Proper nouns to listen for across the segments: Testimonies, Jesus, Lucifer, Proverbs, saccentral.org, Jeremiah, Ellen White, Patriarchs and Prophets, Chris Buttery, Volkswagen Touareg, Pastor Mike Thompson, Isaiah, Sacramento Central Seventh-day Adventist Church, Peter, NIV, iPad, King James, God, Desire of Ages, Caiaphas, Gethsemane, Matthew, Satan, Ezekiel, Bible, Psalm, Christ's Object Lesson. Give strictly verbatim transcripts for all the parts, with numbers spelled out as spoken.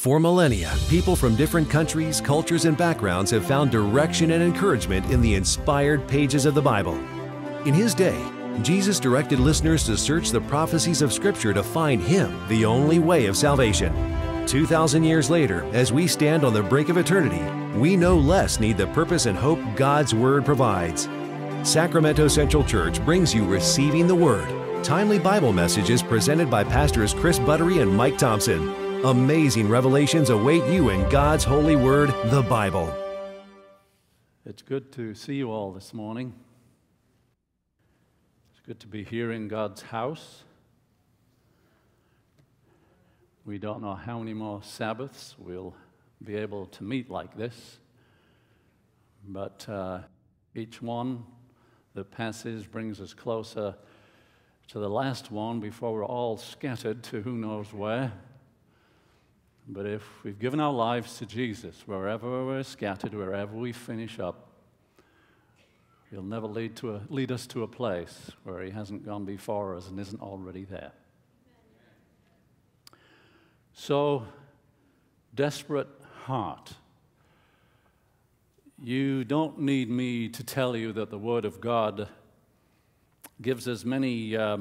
For millennia, people from different countries, cultures, and backgrounds have found direction and encouragement in the inspired pages of the Bible. In his day, Jesus directed listeners to search the prophecies of Scripture to find Him, the only way of salvation. two thousand years later, as we stand on the brink of eternity, we no less need the purpose and hope God's Word provides. Sacramento Central Church brings you Receiving the Word. Timely Bible messages presented by Pastors Chris Buttery and Mike Thompson. Amazing revelations await you in God's holy word, the Bible. It's good to see you all this morning. It's good to be here in God's house. We don't know how many more Sabbaths we'll be able to meet like this, but uh, each one that passes brings us closer to the last one before we're all scattered to who knows where. But if we've given our lives to Jesus, wherever we're scattered, wherever we finish up, He'll never lead, to a, lead us to a place where He hasn't gone before us and isn't already there. So, desperate heart. You don't need me to tell you that the Word of God gives us many uh,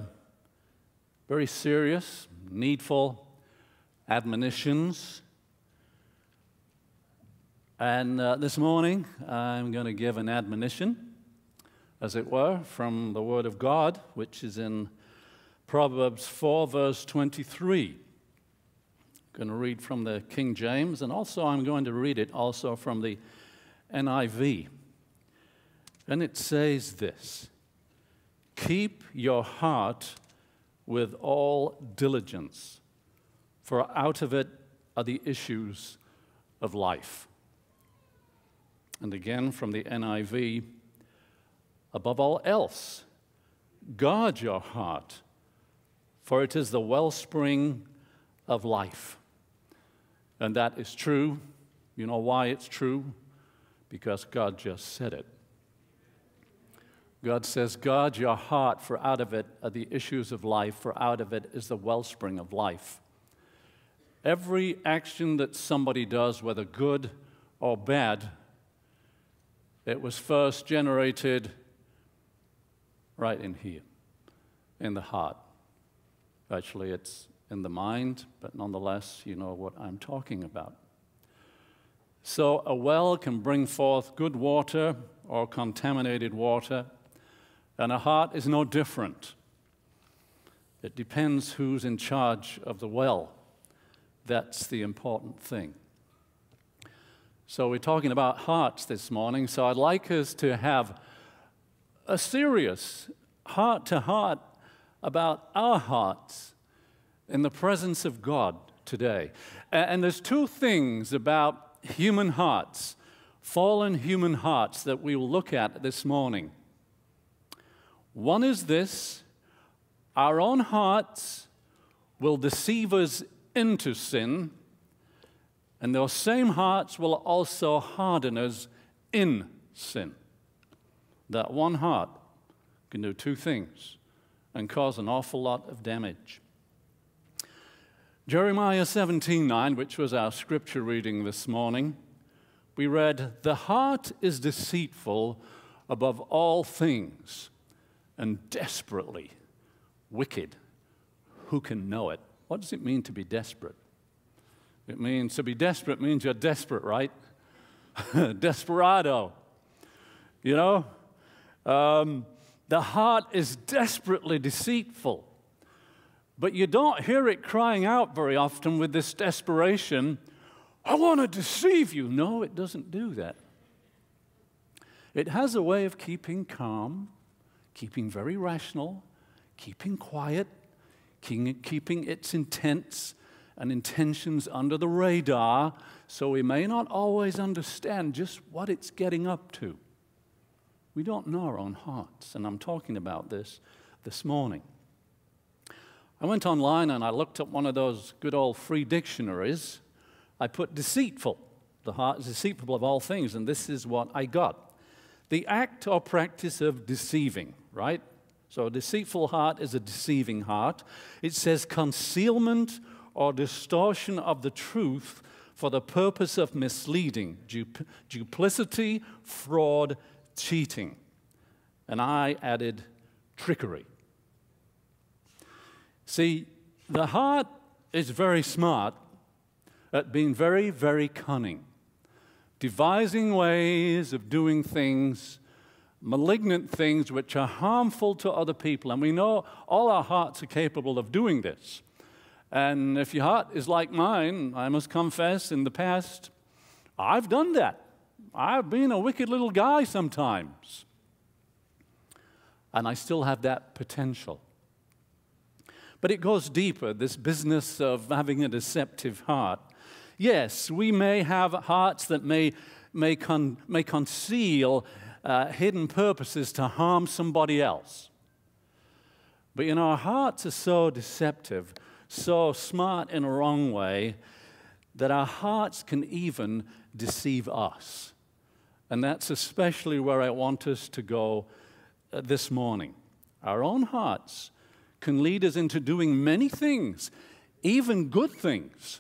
very serious, needful admonitions, and uh, this morning I'm going to give an admonition, as it were, from the Word of God, which is in Proverbs four verse twenty-three. I'm going to read from the King James, and also I'm going to read it also from the N I V, and it says this: "Keep your heart with all diligence, for out of it are the issues of life." And again from the N I V, "Above all else, guard your heart, for it is the wellspring of life." And that is true. You know why it's true? Because God just said it. God says, "Guard your heart, for out of it are the issues of life, for out of it is the wellspring of life." Every action that somebody does, whether good or bad, it was first generated right in here, in the heart. Actually, it's in the mind, but nonetheless, you know what I'm talking about. So a well can bring forth good water or contaminated water, and a heart is no different. It depends who's in charge of the well. That's the important thing. So we're talking about hearts this morning, so I'd like us to have a serious heart-to-heart about our hearts in the presence of God today. And there's two things about human hearts, fallen human hearts, that we will look at this morning. One is this: our own hearts will deceive us into sin, and those same hearts will also harden us in sin. That one heart can do two things and cause an awful lot of damage. Jeremiah seventeen nine, which was our scripture reading this morning, we read, "The heart is deceitful above all things and desperately wicked. Who can know it?" What does it mean to be desperate? It means, to be desperate means you're desperate, right? Desperado. You know? Um, the heart is desperately deceitful. But you don't hear it crying out very often with this desperation, "I want to deceive you." No, it doesn't do that. It has a way of keeping calm, keeping very rational, keeping quiet, keeping its intents and intentions under the radar, so we may not always understand just what it's getting up to. We don't know our own hearts, and I'm talking about this this morning. I went online and I looked up one of those good old free dictionaries. I put "deceitful." The heart is deceitful of all things, and this is what I got: the act or practice of deceiving, right? So a deceitful heart is a deceiving heart. It says concealment or distortion of the truth for the purpose of misleading, du duplicity, fraud, cheating. And I added trickery. See, the heart is very smart at being very, very cunning, devising ways of doing things, malignant things which are harmful to other people. And we know all our hearts are capable of doing this. And if your heart is like mine, I must confess, in the past, I've done that. I've been a wicked little guy sometimes. And I still have that potential. But it goes deeper, this business of having a deceptive heart. Yes, we may have hearts that may, may, con, may conceal uh, hidden purposes to harm somebody else. But you know, our hearts are so deceptive, so smart in a wrong way, that our hearts can even deceive us. And that's especially where I want us to go uh, this morning. Our own hearts can lead us into doing many things, even good things.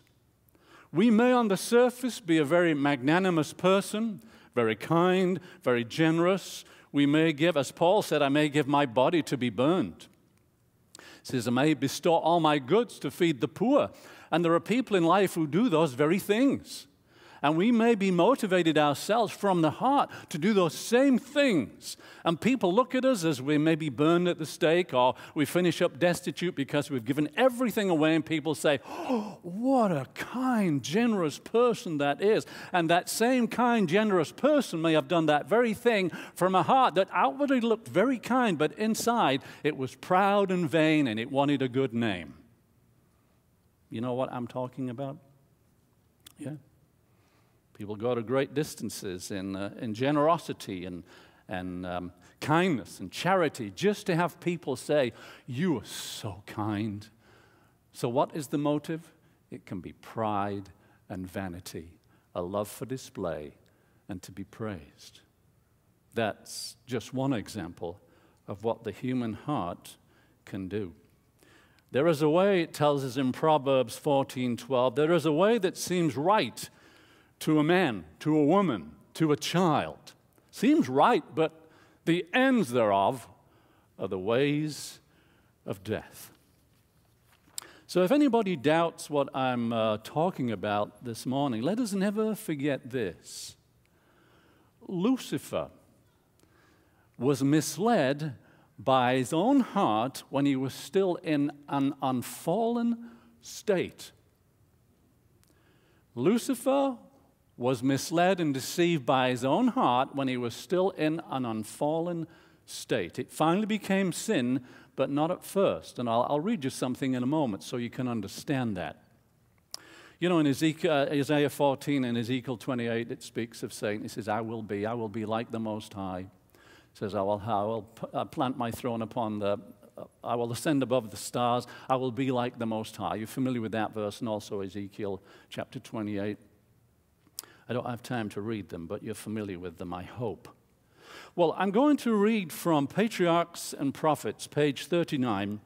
We may on the surface be a very magnanimous person, very kind, very generous. We may give, as Paul said, I may give my body to be burned. He says, I may bestow all my goods to feed the poor. And there are people in life who do those very things. And we may be motivated ourselves from the heart to do those same things. And people look at us as we may be burned at the stake, or we finish up destitute because we've given everything away, and people say, oh, what a kind, generous person that is. And that same kind, generous person may have done that very thing from a heart that outwardly looked very kind, but inside it was proud and vain, and it wanted a good name. You know what I'm talking about? Yeah. People go to great distances in, uh, in generosity and, and um, kindness and charity just to have people say, you are so kind. So what is the motive? It can be pride and vanity, a love for display and to be praised. That's just one example of what the human heart can do. There is a way, it tells us in Proverbs fourteen twelve, there is a way that seems right to a man, to a woman, to a child. Seems right, but the ends thereof are the ways of death. So if anybody doubts what I'm uh, talking about this morning, let us never forget this. Lucifer was misled by his own heart when he was still in an unfallen state. Lucifer was misled and deceived by his own heart when he was still in an unfallen state. It finally became sin, but not at first. And I'll, I'll read you something in a moment so you can understand that. You know, in Ezekiel, uh, Isaiah fourteen and Ezekiel twenty-eight, it speaks of Satan. He says, I will be, I will be like the Most High. It says, I will, I will uh, plant my throne upon the, uh, I will ascend above the stars. I will be like the Most High. You're familiar with that verse, and also Ezekiel chapter twenty-eight. I don't have time to read them, but you're familiar with them, I hope. Well, I'm going to read from Patriarchs and Prophets, page thirty-nine.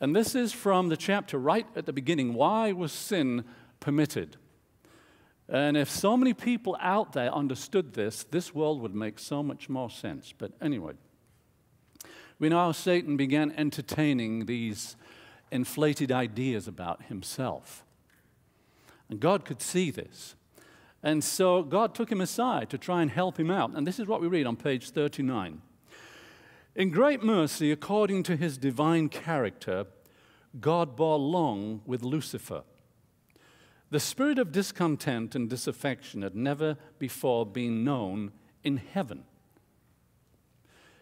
And this is from the chapter right at the beginning, Why Was Sin Permitted? And if so many people out there understood this, this world would make so much more sense. But anyway, we know how Satan began entertaining these inflated ideas about himself. And God could see this. And so God took him aside to try and help him out. And this is what we read on page thirty-nine. In great mercy, according to his divine character, God bore long with Lucifer. The spirit of discontent and disaffection had never before been known in heaven.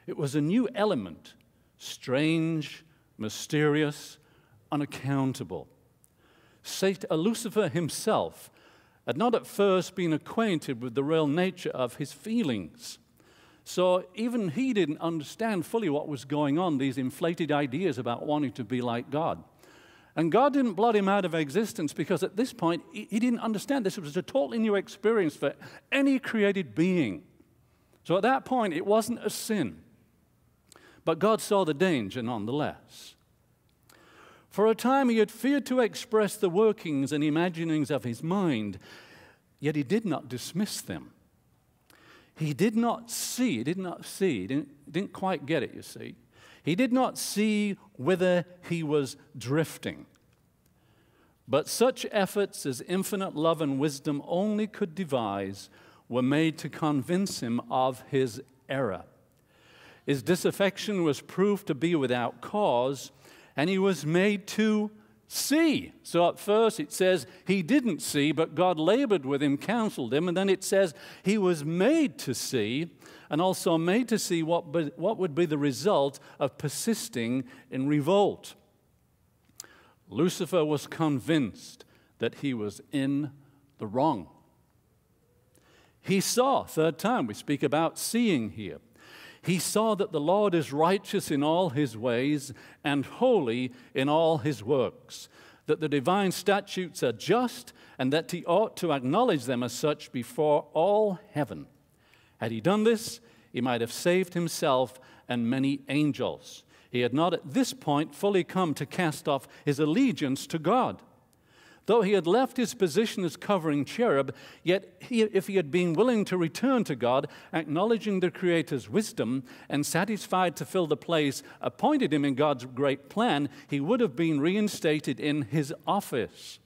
It was a new element, strange, mysterious, unaccountable. Satan, Lucifer himself, had not at first been acquainted with the real nature of his feelings. So even he didn't understand fully what was going on, these inflated ideas about wanting to be like God. And God didn't blot him out of existence because at this point, he didn't understand this. It was a totally new experience for any created being. So at that point, it wasn't a sin. But God saw the danger nonetheless. For a time he had feared to express the workings and imaginings of his mind, yet he did not dismiss them. He did not see, did not see, didn't, didn't quite get it, you see. He did not see whether he was drifting. But such efforts as infinite love and wisdom only could devise were made to convince him of his error. His disaffection was proved to be without cause, and he was made to see. So at first it says he didn't see, but God labored with him, counseled him, and then it says he was made to see, and also made to see what, be, what would be the result of persisting in revolt. Lucifer was convinced that he was in the wrong. He saw, third time we speak about seeing here, he saw that the Lord is righteous in all his ways and holy in all his works, that the divine statutes are just and that he ought to acknowledge them as such before all heaven. Had he done this, he might have saved himself and many angels. He had not at this point fully come to cast off his allegiance to God. Though he had left his position as covering cherub, yet he, if he had been willing to return to God, acknowledging the Creator's wisdom and satisfied to fill the place appointed him in God's great plan, he would have been reinstated in his office.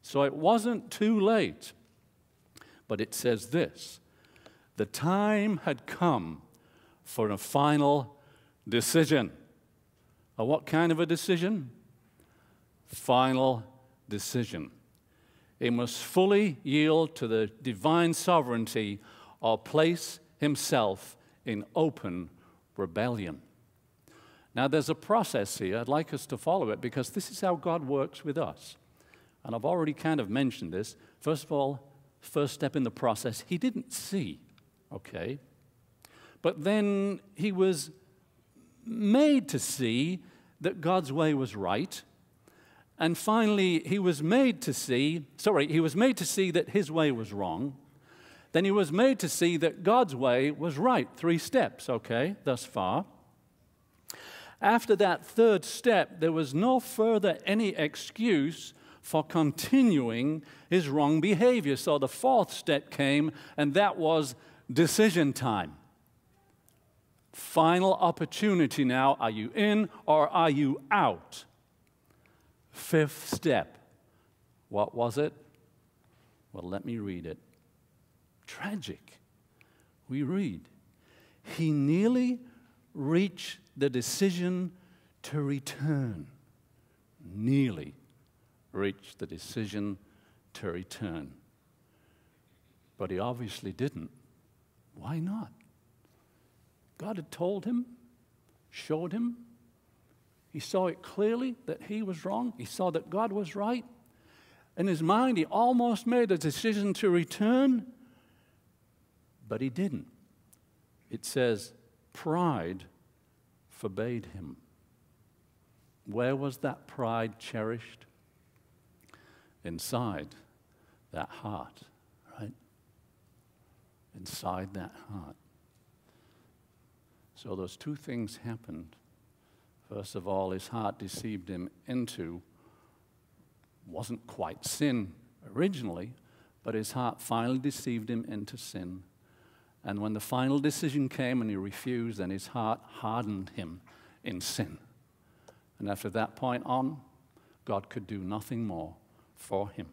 So it wasn't too late. But it says this, the time had come for a final decision. Or what kind of a decision? Final decision. Decision. He must fully yield to the divine sovereignty or place himself in open rebellion. Now there's a process here. I'd like us to follow it because this is how God works with us. And I've already kind of mentioned this. First of all, first step in the process, he didn't see, okay? But then he was made to see that God's way was right. And finally, he was made to see, sorry, he was made to see that his way was wrong. Then he was made to see that God's way was right. Three steps, okay, thus far. After that third step, there was no further any excuse for continuing his wrong behavior. So the fourth step came, and that was decision time. Final opportunity now. Are you in or are you out? Fifth step. What was it? Well, let me read it. Tragic. We read, he nearly reached the decision to return. Nearly reached the decision to return. But he obviously didn't. Why not? God had told him, showed him. He saw it clearly that he was wrong. He saw that God was right. In his mind, he almost made a decision to return, but he didn't. It says, pride forbade him. Where was that pride cherished? Inside that heart, right? Inside that heart. So those two things happened. First of all, his heart deceived him into, wasn't quite sin originally, but his heart finally deceived him into sin. And when the final decision came and he refused, then his heart hardened him in sin. And after that point on, God could do nothing more for him.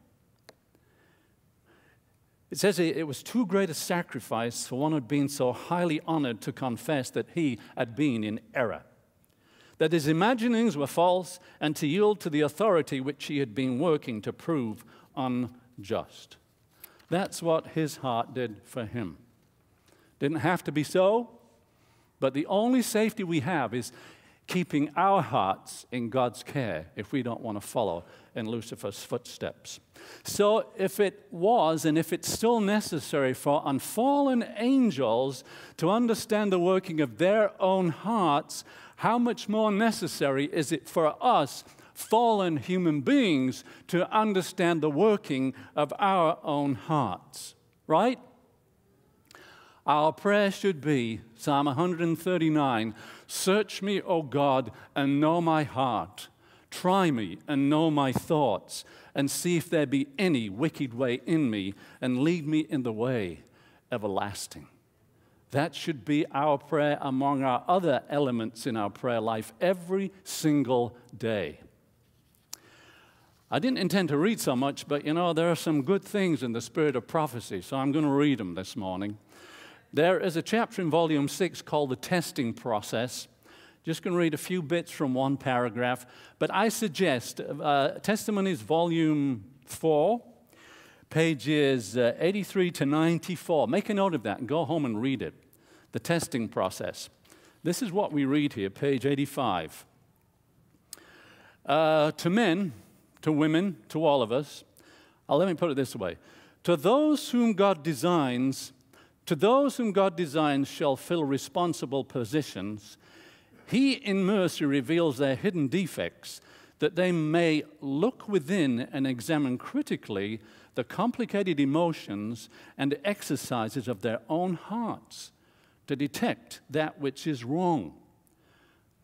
It says it was too great a sacrifice for one who had been so highly honored to confess that he had been in error, that his imaginings were false, and to yield to the authority which he had been working to prove unjust. That's what his heart did for him. Didn't have to be so, but the only safety we have is keeping our hearts in God's care if we don't want to follow in Lucifer's footsteps. So if it was, and if it's still necessary for unfallen angels to understand the working of their own hearts, how much more necessary is it for us, fallen human beings, to understand the working of our own hearts, right? Our prayer should be, Psalm one thirty-nine, search me, O God, and know my heart. Try me and know my thoughts, and see if there be any wicked way in me, and lead me in the way everlasting." That should be our prayer among our other elements in our prayer life every single day. I didn't intend to read so much, but you know, there are some good things in the spirit of prophecy, so I'm going to read them this morning. There is a chapter in volume six called The Testing Process. Just going to read a few bits from one paragraph, but I suggest uh, Testimonies volume four, pages uh, eighty-three to ninety-four. Make a note of that and go home and read it. The Testing Process. This is what we read here, page eighty-five. Uh, to men, to women, to all of us. Oh, let me put it this way. To those whom God designs, to those whom God designs shall fill responsible positions. He in mercy reveals their hidden defects, that they may look within and examine critically the complicated emotions and exercises of their own hearts to detect that which is wrong.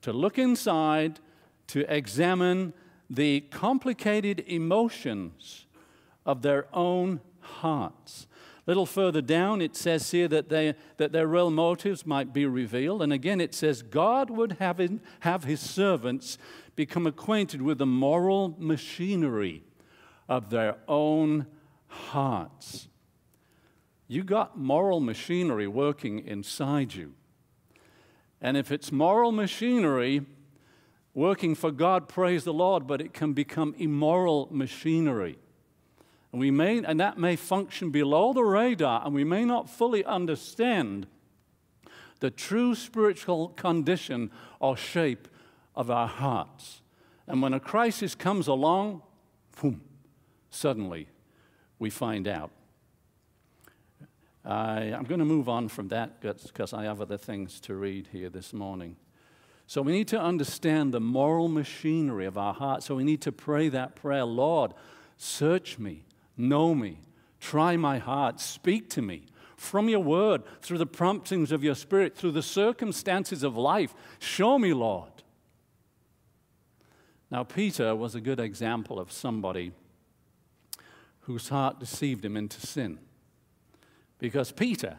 To look inside, to examine the complicated emotions of their own hearts. A little further down, it says here that, they, that their real motives might be revealed. And again, it says, God would have, in, have his servants become acquainted with the moral machinery of their own hearts. You got moral machinery working inside you. And if it's moral machinery working for God, praise the Lord, but it can become immoral machinery. And, we may, and that may function below the radar, and we may not fully understand the true spiritual condition or shape of our hearts. And when a crisis comes along, boom, suddenly we find out. I, I'm going to move on from that because I have other things to read here this morning. So we need to understand the moral machinery of our heart. So we need to pray that prayer, Lord, search me, know me, try my heart, speak to me. From your word, through the promptings of your spirit, through the circumstances of life, show me, Lord. Now, Peter was a good example of somebody whose heart deceived him into sin. Because Peter,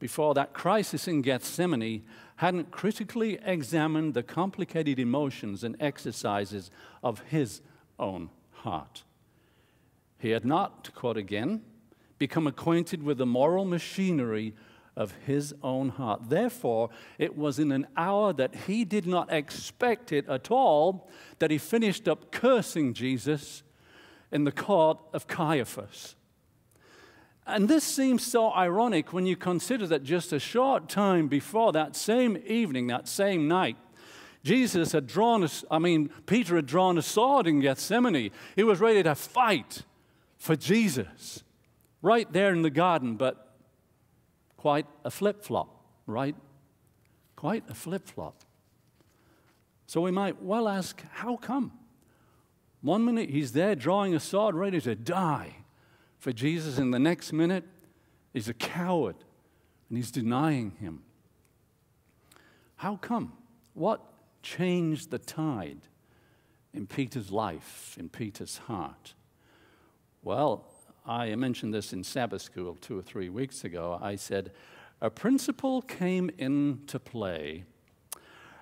before that crisis in Gethsemane, hadn't critically examined the complicated emotions and exercises of his own heart. He had not, to quote again, become acquainted with the moral machinery of his own heart. Therefore, it was in an hour that he did not expect it at all that he finished up cursing Jesus in the court of Caiaphas. And this seems so ironic when you consider that just a short time before, that same evening, that same night, Jesus had drawn, a, I mean, Peter had drawn a sword in Gethsemane. He was ready to fight for Jesus right there in the garden, but quite a flip-flop, right? Quite a flip-flop. So we might well ask, how come? One minute he's there drawing a sword ready to die for Jesus, in the next minute, he's a coward, and he's denying him. How come? What changed the tide in Peter's life, in Peter's heart? Well, I mentioned this in Sabbath school two or three weeks ago. I said, a principle came into play.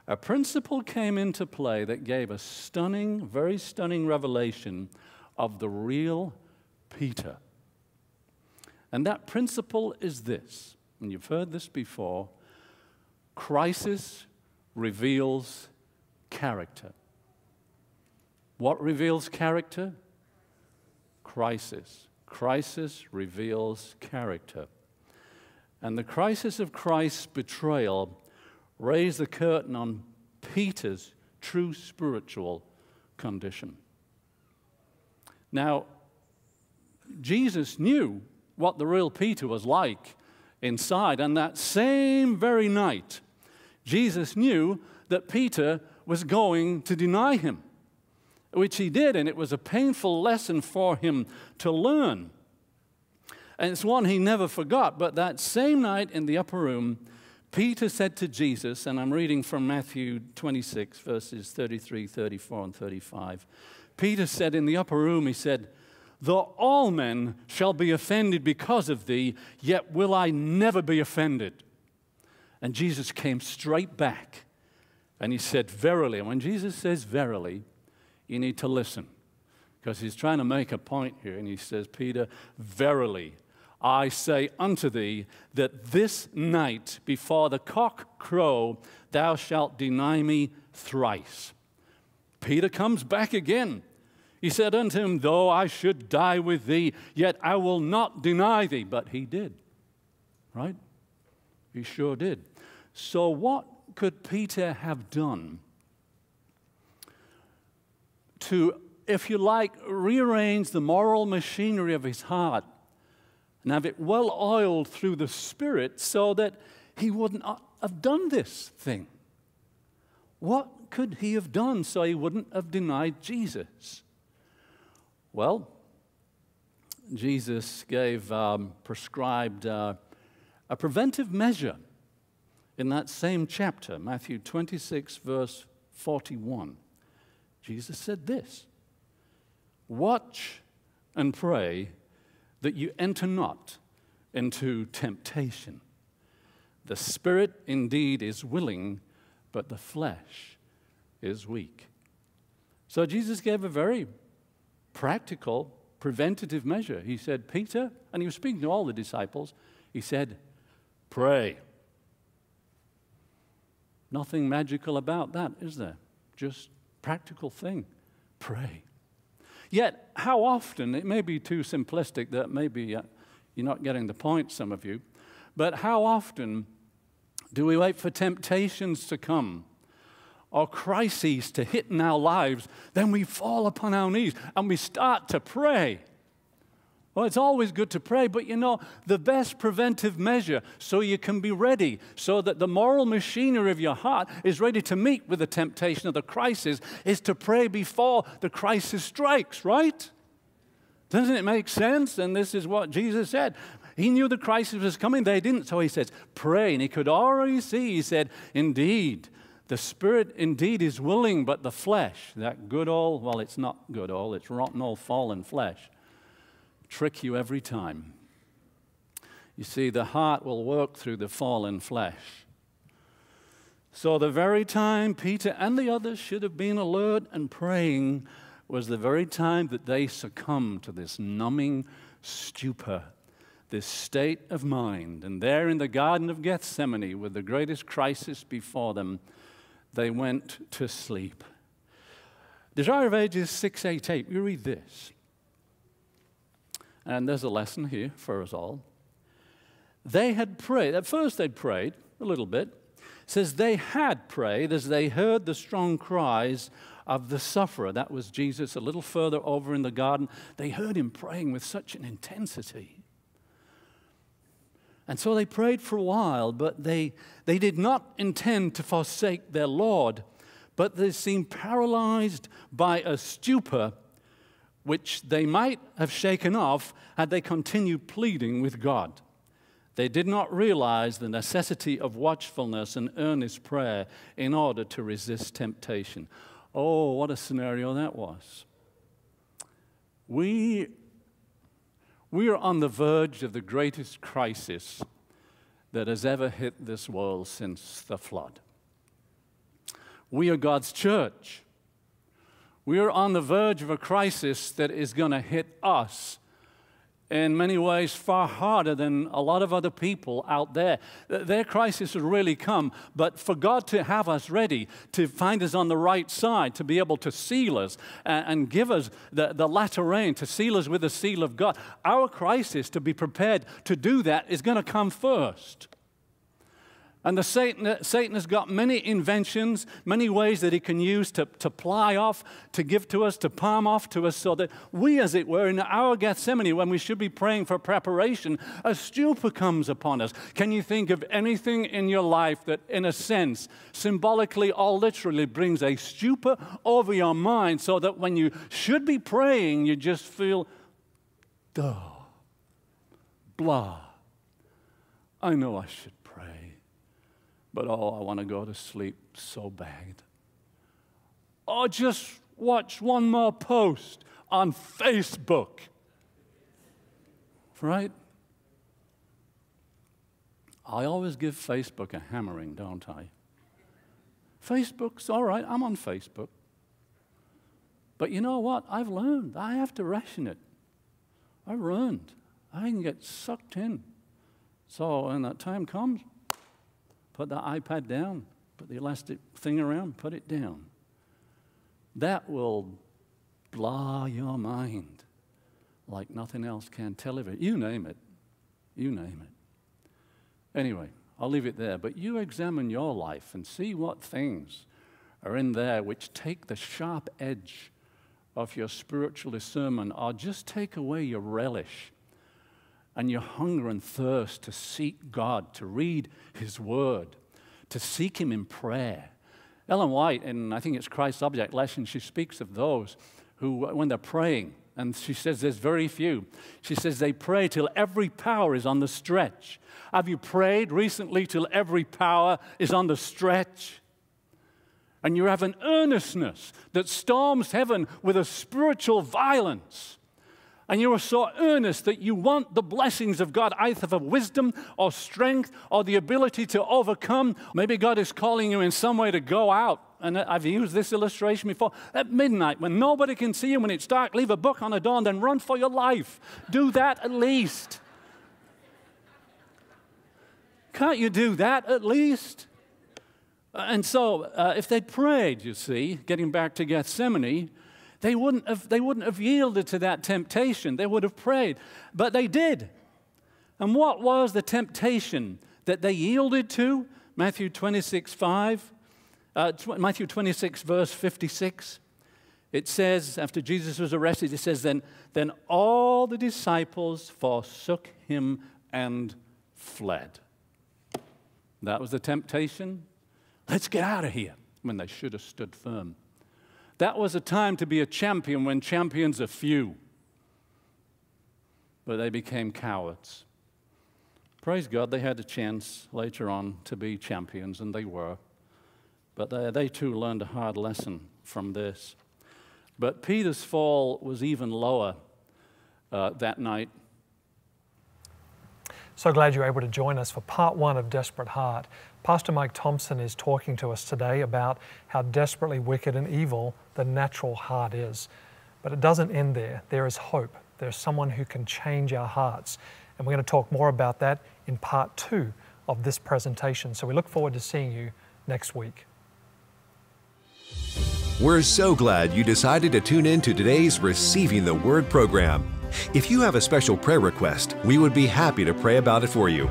A principle came into play that gave a stunning, very stunning revelation of the real Peter. And that principle is this, and you've heard this before, crisis reveals character. What reveals character? Crisis. Crisis reveals character. And the crisis of Christ's betrayal raised the curtain on Peter's true spiritual condition. Now, Jesus knew what the real Peter was like inside, and that same very night, Jesus knew that Peter was going to deny him, which he did, and it was a painful lesson for him to learn. And it's one he never forgot, but that same night in the upper room, Peter said to Jesus, and I'm reading from Matthew twenty-six, verses thirty-three, thirty-four, and thirty-five. Peter said in the upper room, he said, though all men shall be offended because of thee, yet will I never be offended. And Jesus came straight back, and he said, verily. And when Jesus says verily, you need to listen, because he's trying to make a point here. And he says, Peter, verily, I say unto thee, that this night before the cock crow, thou shalt deny me thrice. Peter comes back again. He said unto him, though I should die with thee, yet I will not deny thee. But he did, right? He sure did. So what could Peter have done to, if you like, rearrange the moral machinery of his heart and have it well oiled through the Spirit so that he would not have done this thing? What could he have done so he wouldn't have denied Jesus? Well, Jesus gave, um, prescribed uh, a preventive measure in that same chapter, Matthew twenty-six, verse forty-one. Jesus said this, watch and pray that you enter not into temptation. The spirit indeed is willing, but the flesh is weak. So Jesus gave a very practical preventative measure. He said, Peter, and he was speaking to all the disciples, he said, pray. Nothing magical about that, is there? Just practical thing. Pray. Yet, how often, it may be too simplistic that maybe uh, you're not getting the point, some of you, but how often do we wait for temptations to come or crises to hit in our lives, then we fall upon our knees and we start to pray? Well, it's always good to pray, but you know, the best preventive measure so you can be ready, so that the moral machinery of your heart is ready to meet with the temptation of the crisis, is to pray before the crisis strikes, right? Doesn't it make sense? And this is what Jesus said. He knew the crisis was coming. They didn't. So he says, pray. And he could already see, he said, indeed, the spirit indeed is willing, but the flesh, that good old, well, it's not good old, it's rotten old fallen flesh, trick you every time. You see, the heart will work through the fallen flesh. So the very time Peter and the others should have been alert and praying was the very time that they succumbed to this numbing stupor, this state of mind. And there in the Garden of Gethsemane, with the greatest crisis before them, they went to sleep. Desire of Ages six eighty-eight, we read this. And there's a lesson here for us all. They had prayed. At first they'd prayed a little bit. It says they had prayed as they heard the strong cries of the sufferer. That was Jesus a little further over in the garden. They heard him praying with such an intensity. And so they prayed for a while, but they, they did not intend to forsake their Lord, but they seemed paralyzed by a stupor which they might have shaken off had they continued pleading with God. They did not realize the necessity of watchfulness and earnest prayer in order to resist temptation. Oh, what a scenario that was. We, we are on the verge of the greatest crisis that has ever hit this world since the flood. We are God's church. We are on the verge of a crisis that is going to hit us in many ways far harder than a lot of other people out there. Their crisis will really come, but for God to have us ready, to find us on the right side, to be able to seal us and give us the, the latter rain, to seal us with the seal of God, our crisis, to be prepared to do that, is going to come first. And the Satan, Satan has got many inventions, many ways that he can use to, to ply off, to give to us, to palm off to us, so that we, as it were, in our Gethsemane, when we should be praying for preparation, a stupor comes upon us. Can you think of anything in your life that, in a sense, symbolically or literally, brings a stupor over your mind so that when you should be praying, you just feel, duh, blah, I know I should pray. but oh, I want to go to sleep so bad. Oh, just watch one more post on Facebook. Right? I always give Facebook a hammering, don't I? Facebook's all right. I'm on Facebook. But you know what? I've learned. I have to ration it. I've learned. I can get sucked in. So when that time comes, put the iPad down. Put the elastic thing around. Put it down. That will blah your mind like nothing else can. Television. You name it. You name it. Anyway, I'll leave it there. But you examine your life and see what things are in there which take the sharp edge of your spiritual discernment or just take away your relish and your hunger and thirst to seek God, to read His Word, to seek Him in prayer. Ellen White, in I think it's Christ's Object Lesson, she speaks of those who, when they're praying, and she says there's very few. She says they pray till every power is on the stretch. Have you prayed recently till every power is on the stretch? And you have an earnestness that storms heaven with a spiritual violence. And you are so earnest that you want the blessings of God, either for wisdom or strength or the ability to overcome. Maybe God is calling you in some way to go out. And I've used this illustration before. At midnight, when nobody can see you, when it's dark, leave a book on a door and then run for your life. Do that at least. Can't you do that at least? And so uh, if they'd prayed, you see, getting back to Gethsemane, they wouldn't have, they wouldn't have yielded to that temptation. They would have prayed. But they did. And what was the temptation that they yielded to? Matthew twenty-six, five. Uh, Matthew twenty-six, verse fifty-six, it says, after Jesus was arrested, it says, then, then all the disciples forsook him and fled. That was the temptation. Let's get out of here, when they should have stood firm. That was a time to be a champion when champions are few. But they became cowards. Praise God, they had a chance later on to be champions, and they were. But they, they too learned a hard lesson from this. But Peter's fall was even lower uh, that night. So glad you were able to join us for part one of Desperate Heart. Pastor Mike Thompson is talking to us today about how desperately wicked and evil the natural heart is. But it doesn't end there. There is hope. There's someone who can change our hearts. And we're going to talk more about that in part two of this presentation. So we look forward to seeing you next week. We're so glad you decided to tune in to today's Receiving the Word program. If you have a special prayer request, we would be happy to pray about it for you.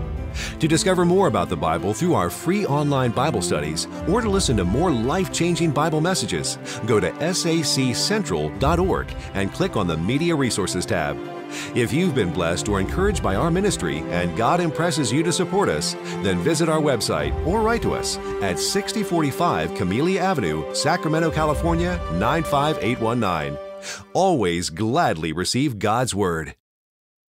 To discover more about the Bible through our free online Bible studies or to listen to more life-changing Bible messages, go to sac central dot org and click on the Media Resources tab. If you've been blessed or encouraged by our ministry and God impresses you to support us, then visit our website or write to us at sixty forty-five Camellia Avenue, Sacramento, California, nine five eight one nine. Always gladly receive God's Word.